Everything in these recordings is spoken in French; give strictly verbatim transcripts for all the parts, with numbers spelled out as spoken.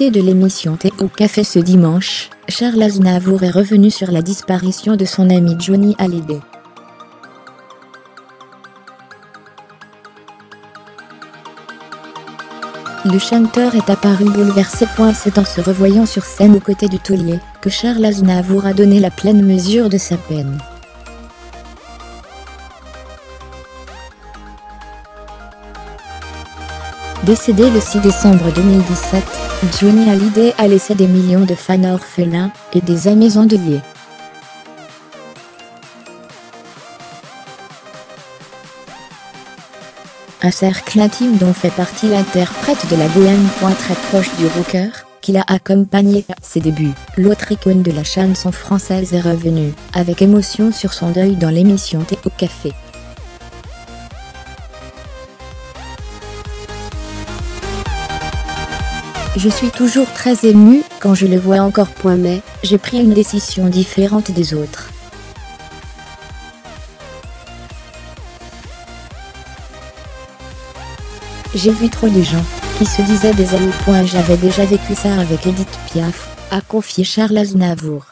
Invité de l'émission Thé au Café ce dimanche, Charles Aznavour est revenu sur la disparition de son ami Johnny Hallyday. Le chanteur est apparu bouleversé. C'est en se revoyant sur scène aux côtés du taulier que Charles Aznavour a donné la pleine mesure de sa peine. Décédé le six décembre deux mille dix-sept, Johnny Hallyday a laissé des millions de fans orphelins et des amis endeuillés. Un cercle intime dont fait partie l'interprète de La Bohème, très proche du rocker, qui l'a accompagné à ses débuts. L'autre icône de la chanson française est revenue avec émotion sur son deuil dans l'émission Thé au Café. Je suis toujours très émue quand je le vois encore. Mais j'ai pris une décision différente des autres. J'ai vu trop de gens qui se disaient des amis. J'avais déjà vécu ça avec Edith Piaf, a confié Charles Aznavour.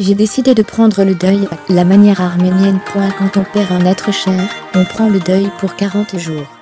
J'ai décidé de prendre le deuil la manière arménienne. Quand on perd un être cher, on prend le deuil pour quarante jours.